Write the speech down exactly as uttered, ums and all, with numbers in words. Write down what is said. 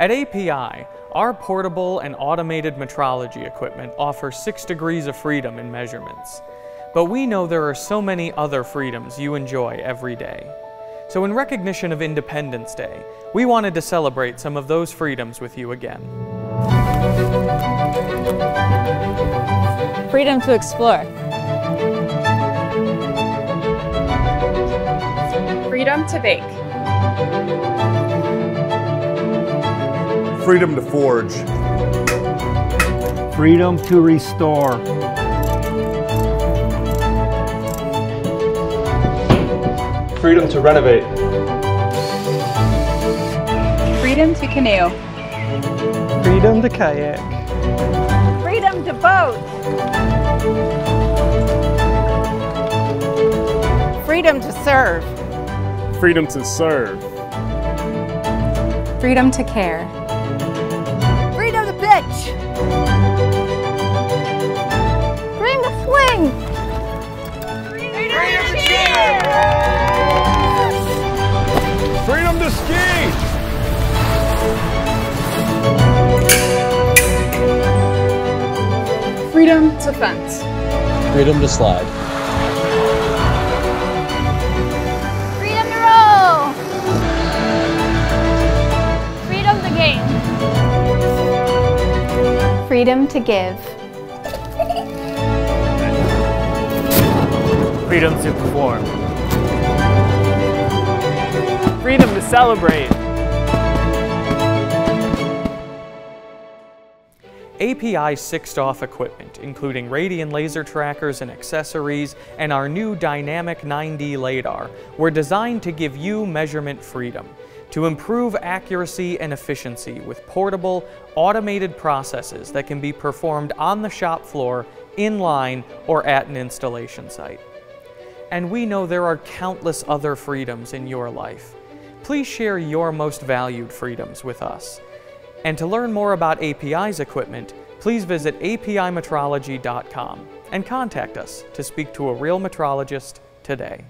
At A P I, our portable and automated metrology equipment offers six degrees of freedom in measurements. But we know there are so many other freedoms you enjoy every day. So in recognition of Independence Day, we wanted to celebrate some of those freedoms with you again. Freedom to explore. Freedom to bake. Freedom to forge. Freedom to restore. Freedom to renovate. Freedom to canoe. Freedom to kayak. Freedom to boat. Freedom to serve. Freedom to serve. Freedom to care. Freedom to pitch. Freedom to swing. Freedom, freedom to cheer. Freedom to ski! Freedom to fence. Freedom to slide. Freedom to roll! Freedom to game. Freedom to give. Freedom to perform. Freedom to celebrate. A P I sixed off equipment, including Radian laser trackers and accessories, and our new Dynamic nine D LADAR, were designed to give you measurement freedom, to improve accuracy and efficiency with portable, automated processes that can be performed on the shop floor, in line, or at an installation site. And we know there are countless other freedoms in your life. Please share your most valued freedoms with us. And to learn more about A P I's equipment, please visit a p i metrology dot com and contact us to speak to a real metrologist today.